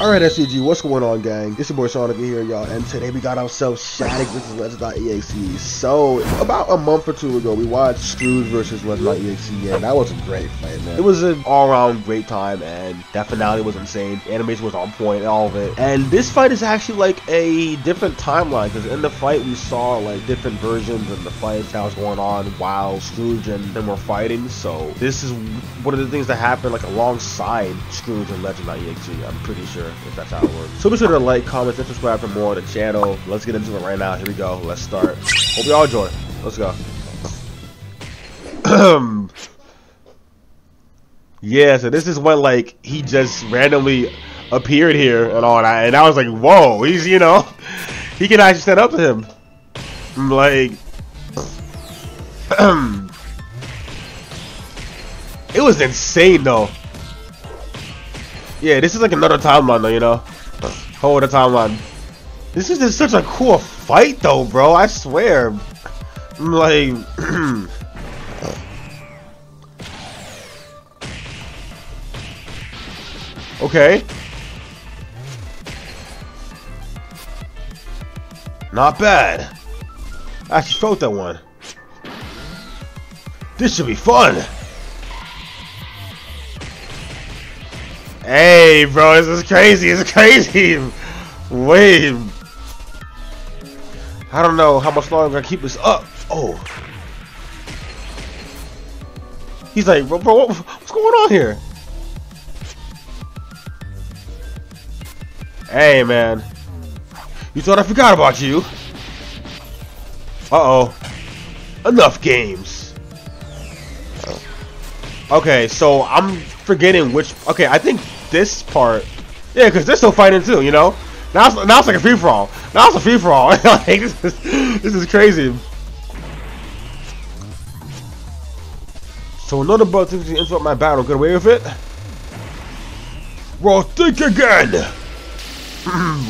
Alright SCG, what's going on gang? It's your boy Shadic here y'all, and today we got ourselves Shadic versus Legend.exe. So, about a month or two ago, we watched Scourge versus Legend.exe, and that was a great fight, man. It was an all-around great time, and that finale was insane. The animation was on point, all of it. And this fight is actually like a different timeline, because in the fight we saw like different versions of the fights that was going on while Scourge and them were fighting. So, this is one of the things that happened like alongside Scourge and Legend.exe, I'm pretty sure. If that's how it works. So be sure to like, comment, and subscribe for more of the channel. Let's get into it right now. Here we go. Let's start. Hope y'all enjoy. Let's go. Yeah, so this is when like he just randomly appeared here and all that, and I was like, whoa, he's, you know, he can actually stand up to him. I'm like it was insane though. Yeah, this is like another timeline though, you know? Whole other timeline. This is just such a cool fight though, bro, I swear. I'm like... Okay. Not bad. I actually felt that one. This should be fun! Hey, bro, this is crazy. It's crazy. Wait. I don't know how much longer I keep this up. Oh. He's like, bro, what's going on here? Hey, man. You thought I forgot about you? Uh-oh. Enough games. Okay, so I'm forgetting which... Okay, I think... This part, yeah, because they're still fighting too, you know. Now it's like a free for all. Now it's a free for all. Like, this is crazy. So another bug seems to interrupt my battle. Get away with it. Well, think again.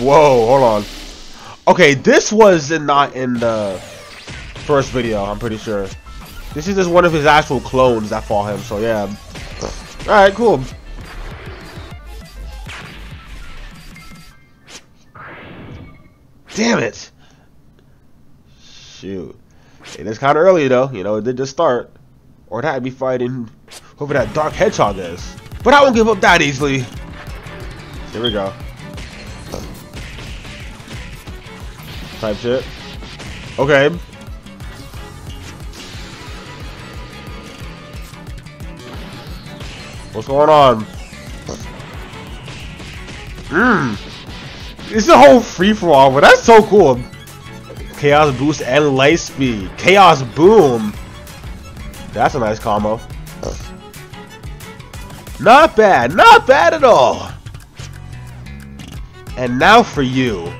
Whoa, hold on. Okay, this was not in the first video. I'm pretty sure. This is just one of his actual clones that fought him. So yeah. All right, cool. Damn it! Shoot. It is kind of early though, you know, it did just start. Or that'd be fighting whoever that dark hedgehog is. But I won't give up that easily. Here we go. Type shit. Okay. What's going on? Mmm. It's a whole free-for-all, but that's so cool. Chaos Boost and Light Speed. Chaos Boom. That's a nice combo. Not bad. Not bad at all. And now for you.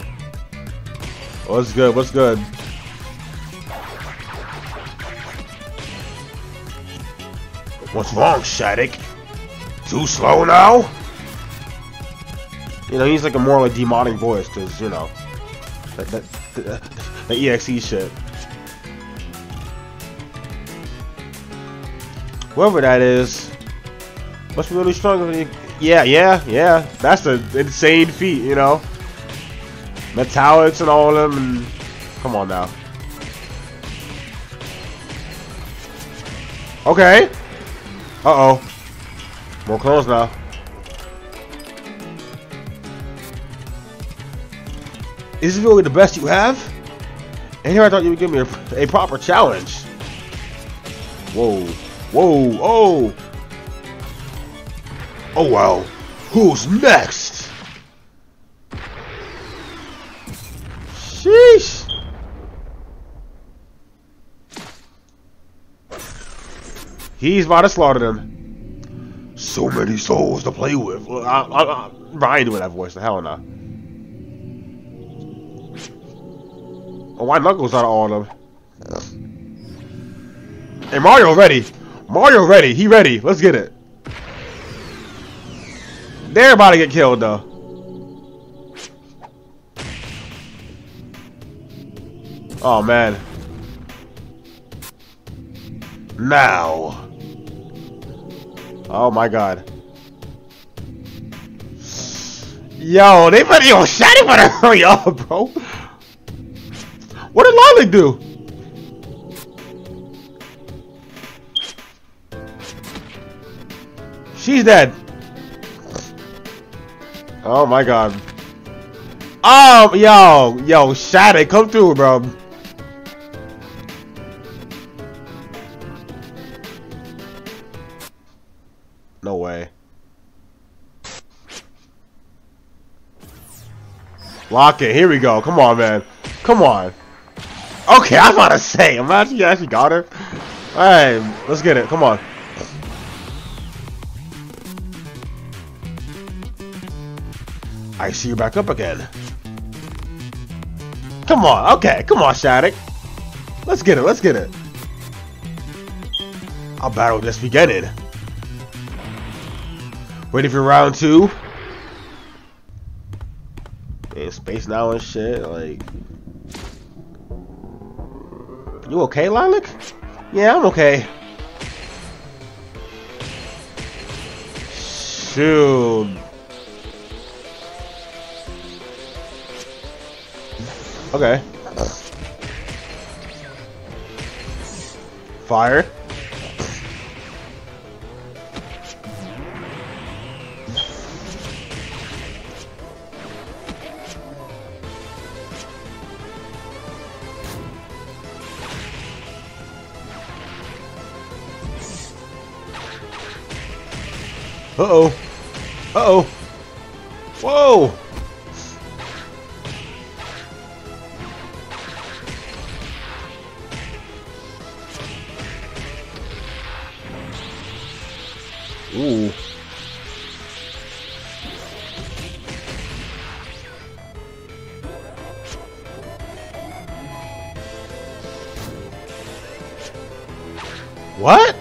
What's good? What's good? What's wrong, Shadic? Too slow now? You know, he's like a more like demonic voice, cause you know the EXE shit. Whoever that is, must be really strong. Yeah. That's an insane feat, you know. Metallics and all of them. And come on now. Okay. Uh-oh. More clones now. Is this really the best you have? And here I thought you would give me a proper challenge. Whoa. Whoa. Oh. Oh, wow. Who's next? Sheesh. He's about to slaughter them. So many souls to play with. I ain't doing that voice. The hell no. Nah. Oh, my knuckles out of all of them. Hey, Mario ready. Mario ready. He ready. Let's get it. They're about to get killed, though. Oh, man. Now. Oh, my God. Yo, they better, yo, Shadic better hurry up, bro. What did Lilac do? She's dead. Oh my god. Oh, yo, Shadic, come through, bro. No way. Lock it. Here we go. Come on, man. Come on. Okay, I'm about to say. Imagine you actually got her. Alright, let's get it. Come on. I see you back up again. Come on. Okay, come on, Shadic. Let's get it. Let's get it. Our battle just beginning. Ready for round two? In space now and shit, like... You okay, Lilac? Yeah, I'm okay. Shoot. Okay. Fire. Uh-oh. Uh-oh. Whoa! Ooh. What?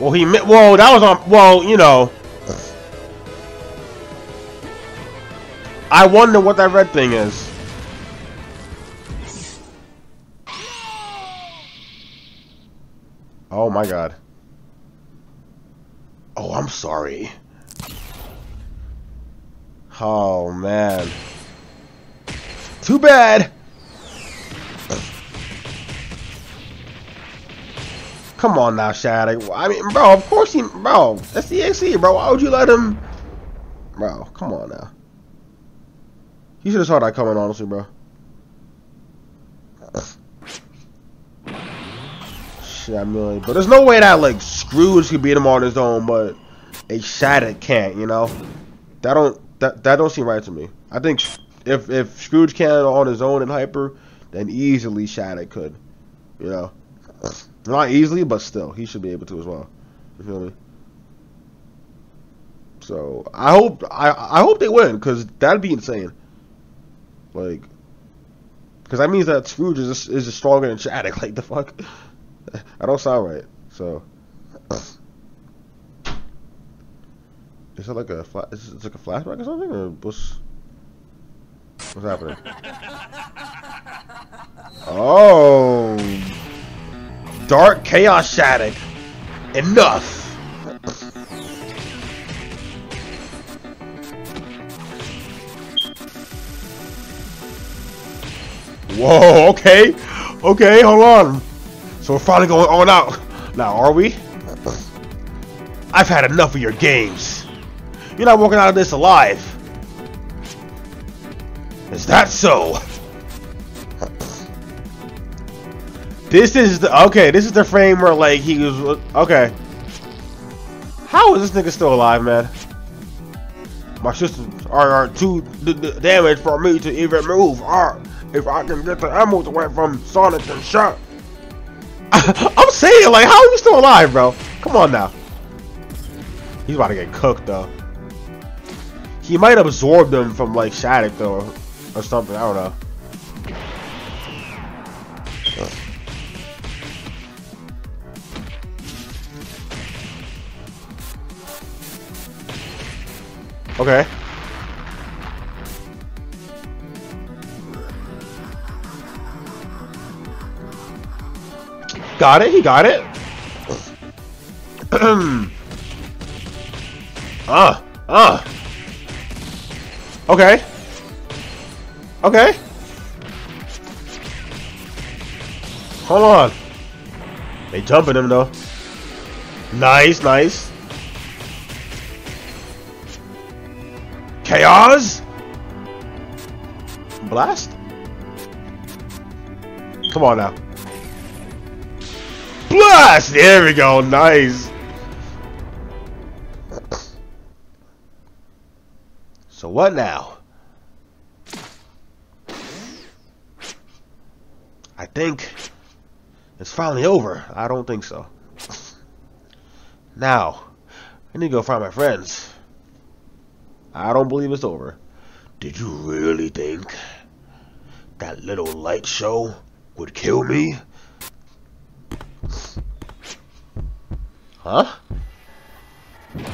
Well, he meant. Whoa, that was on. Well, you know. I wonder what that red thing is. Oh my god. Oh, I'm sorry. Oh man. Too bad. Come on now, Shadic. I mean, bro, of course he... Bro, that's the exe, bro. Why would you let him... Bro, come on now. You should have saw that coming, honestly, bro. Shit, I mean... But there's no way that, like, Scourge could beat him on his own, but a Shadic can't, you know? That don't seem right to me. I think if Scourge can on his own in Hyper, then easily Shadic could, you know? Not easily, but still, he should be able to as well. You feel me? So I hope they win, cause that'd be insane. Like, cause that means that Scourge is stronger than Shadic. Like the fuck, I don't sound right. So is it like a is it like a flashback or something, or what's happening? Oh. Dark Chaos Shadic. Enough. Whoa, okay. Okay, hold on. So we're finally going on out. Now, are we? I've had enough of your games. You're not walking out of this alive. Is that so? This is the, okay, this is the frame where, like, he was, okay. How is this nigga still alive, man? My systems are too damaged for me to even move. If I can get the emerald away from Sonic and Shark. I'm saying, like, how are you still alive, bro? Come on now. He's about to get cooked, though. He might absorb them from, like, Shadic, though, or something. I don't know. Okay. Got it. He got it. Okay. Okay. Hold on. They jumping him though. Nice, nice. Chaos Blast? Come on now. Blast! There we go, nice. So what now? I think it's finally over. I don't think so. Now, I need to go find my friends. I don't believe it's over. Did you really think that little light show would kill me? Huh?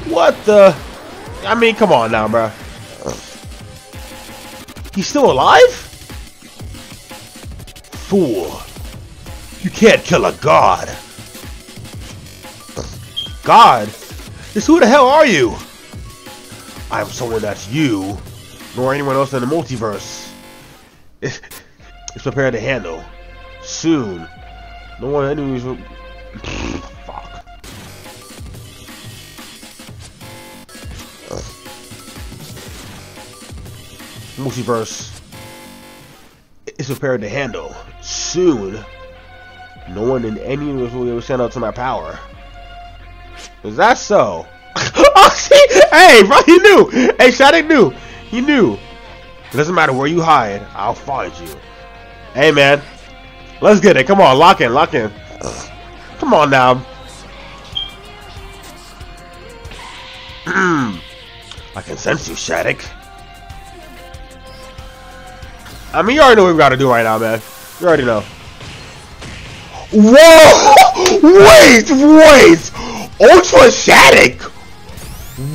What the? I mean, come on now, bro. He's still alive? Fool. You can't kill a god. God? Just who the hell are you? I'm someone that's you, nor anyone else in the multiverse. It's prepared to handle. Soon. No one enemies will... Fuck. Multiverse. It's prepared to handle. Soon. No one in any of us will ever stand up to my power. Is that so? Oh, see? Hey, bro, he knew. Hey, Shadic knew. He knew. It doesn't matter where you hide. I'll find you. Hey, man. Let's get it. Come on. Lock in. Lock in. Come on now. I can sense you, Shadic. I mean, you already know what we gotta do right now, man. You already know. Whoa! Wait! Wait! Ultra Shadic!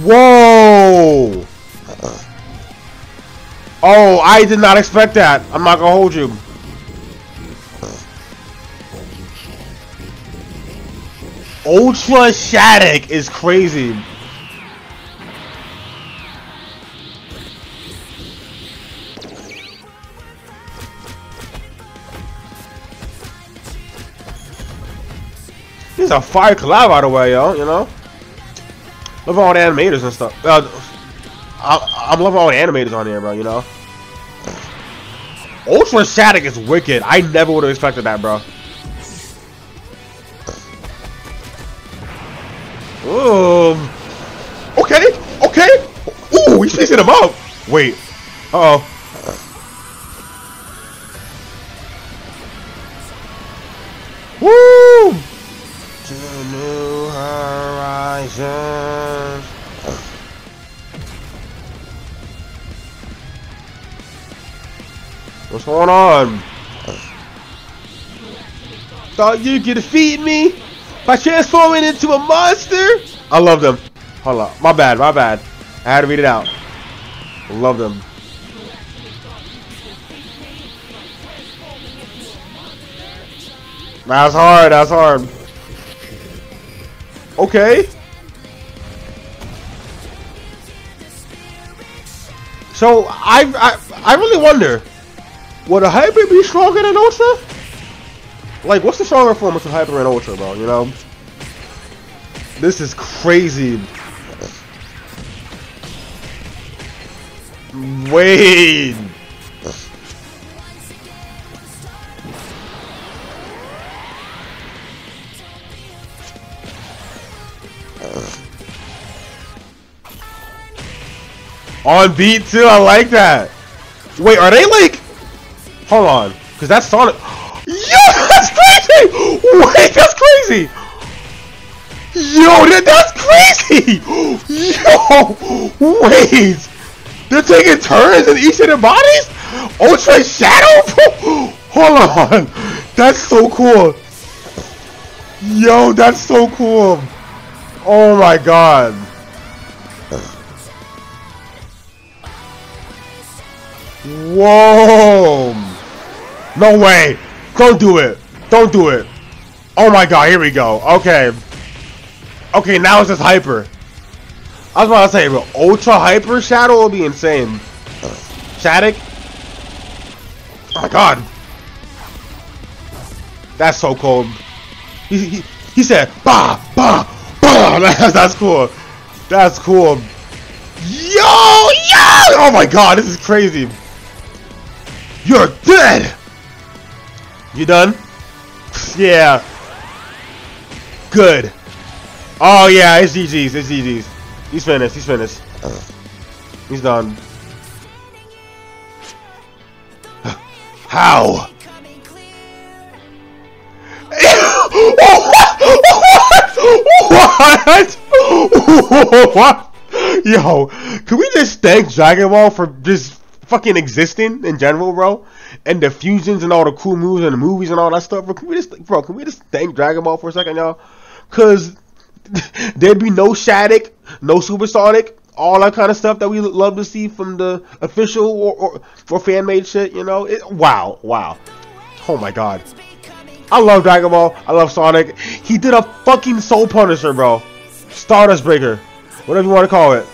Whoa! Oh, I did not expect that. I'm not gonna hold you. Ultra Shadic is crazy. This is a fire collab out of the way, yo, you know? Love all the animators and stuff. I'm loving all the animators on here, bro, you know? Ultra Shadic is wicked. I never would have expected that, bro. Okay, okay. Ooh, he's chasing him up. Wait. Uh-oh. Woo! To new horizons. What's going on? Thought you could defeat me? By transforming into a monster? I love them. Hold up. My bad, my bad. I had to read it out. Love them. That's hard, that's hard. Okay. So, I really wonder, would a Hyper be stronger than Ultra? Like, what's the stronger form between Hyper and Ultra, bro, you know? This is crazy. Wait. On beat, too, I like that. Wait, are they like... Hold on, because that's Sonic... Yo, that's crazy! Wait, that's crazy! Yo, that's crazy! Yo, wait! They're taking turns in each of their bodies? Ultra Shadow? Hold on! That's so cool! Yo, that's so cool! Oh my god! Whoa! No way! Don't do it. Don't do it. Oh my god, here we go. Okay. Okay, now it's just Hyper. I was about to say, but Ultra Hyper Shadow will be insane. Shadic! Oh my god! That's so cold. He said, bah, bah, bah! That's cool. That's cool. Yo! Yo! Oh my god, this is crazy. You're dead! You done? Yeah. Good. Oh yeah, it's GG's, it's GG's. He's finished, he's finished. He's done. How? What? What? Yo, can we just thank Dragon Ball for just fucking existing in general, bro? And the fusions and all the cool moves and the movies and all that stuff, bro. Can we just, bro, can we just thank Dragon Ball for a second, y'all? Cause there'd be no Shadic, no Supersonic, all that kind of stuff that we love to see from the official or fan made shit, you know? Wow, wow. Oh my god. I love Dragon Ball. I love Sonic. He did a fucking Soul Punisher, bro. Stardust Breaker. Whatever you want to call it.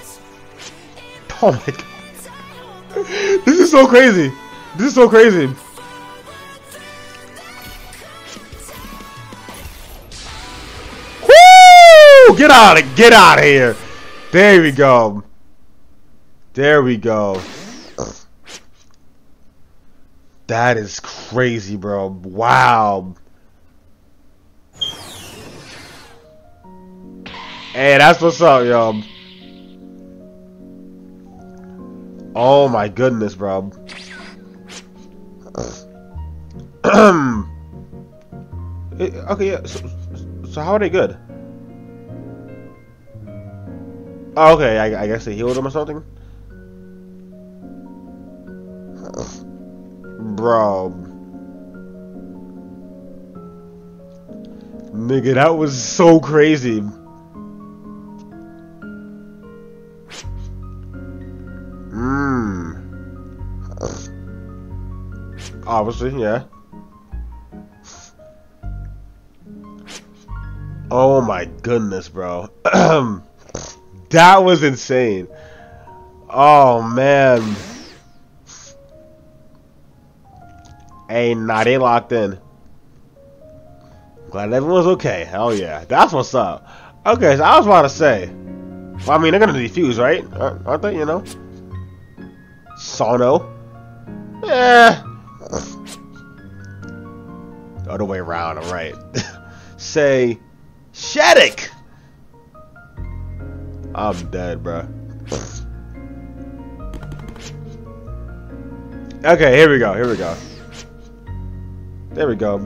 Oh my god. This is so crazy. This is so crazy. Woo! Get out of here. There we go. There we go. That is crazy, bro. Wow. Hey, that's what's up, yo. Oh my goodness, bro. Okay, yeah. So how are they good? Oh, okay, I guess they healed him or something. Bro. Nigga, that was so crazy. Obviously, yeah. Oh my goodness, bro. That was insane. Oh man. Hey, nah, they locked in. Glad everyone's okay. Hell yeah. That's what's up. Okay, so I was about to say. Well, I mean, they're gonna defuse, right? Aren't they, you know? Sono. Eh. The other way around, I'm right. Say, Shadic! I'm dead, bro. Okay, here we go, here we go. There we go.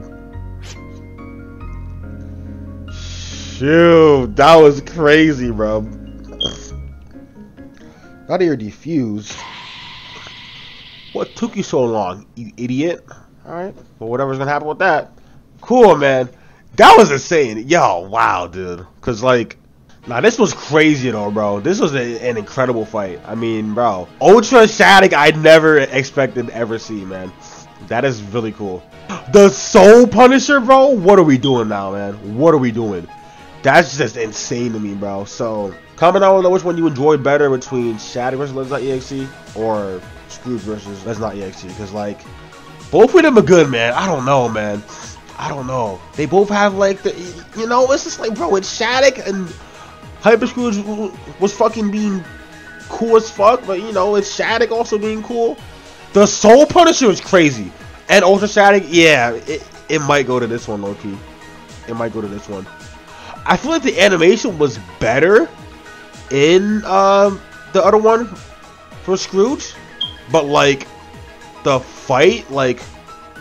Shoot, that was crazy, bro. Not here, defuse. What took you so long, you idiot? Alright, well, whatever's gonna happen with that. Cool, man. That was insane. Yo, wow, dude. Because, like, nah, this was crazy, though, bro. This was an incredible fight. I mean, bro. Ultra Shadic, I never expected to ever see, man. That is really cool. The Soul Punisher, bro? What are we doing now, man? What are we doing? That's just insane to me, bro. So, comment down below which one you enjoyed better between Shadic versus Legend.exe or Scourge versus Legend.exe. Because, like, both of them are good, man. I don't know, man. I don't know. They both have, like, the, you know, it's just like, bro, it's Shadic and Hyper Scourge was fucking being cool as fuck, but, you know, it's Shadic also being cool. The Soul Punisher is crazy. And Ultra Shadic, yeah, it might go to this one, low-key. It might go to this one. I feel like the animation was better in the other one for Scourge, but, like, the fight, like,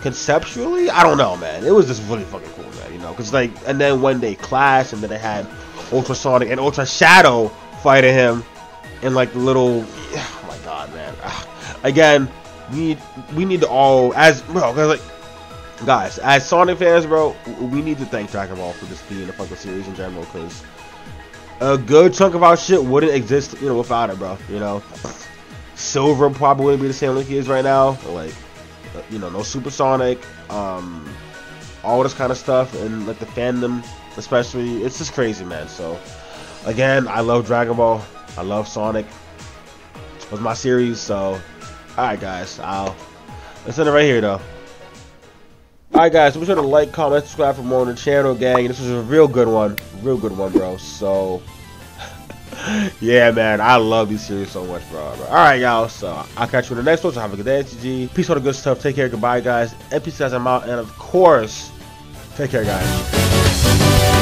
conceptually, I don't know, man. It was just really fucking cool, man, you know? Because, like, and then when they clashed and then they had Ultra Sonic and Ultra Shadow fighting him in, like, the little, oh my god, man. Again, we need to all, as, bro, cause like, guys, as Sonic fans, bro, we need to thank Dragon Ball for this being a fucking series in general, because a good chunk of our shit wouldn't exist, you know, without it, bro, you know? Silver probably wouldn't be the same like he is right now, like, you know, no Supersonic, all this kind of stuff, and, like, the fandom, especially, it's just crazy, man. So, again, I love Dragon Ball, I love Sonic, it was my series, so Alright guys, let's end it right here though. Alright guys, so be sure to like, comment, subscribe for more on the channel, gang. This was a real good one, bro. So, yeah, man, I love these series so much, bro. Alright, y'all, so I'll catch you in the next one. So have a good day, GG. Peace, all the good stuff. Take care, goodbye, guys. And peace, guys, I'm out. And of course, take care, guys.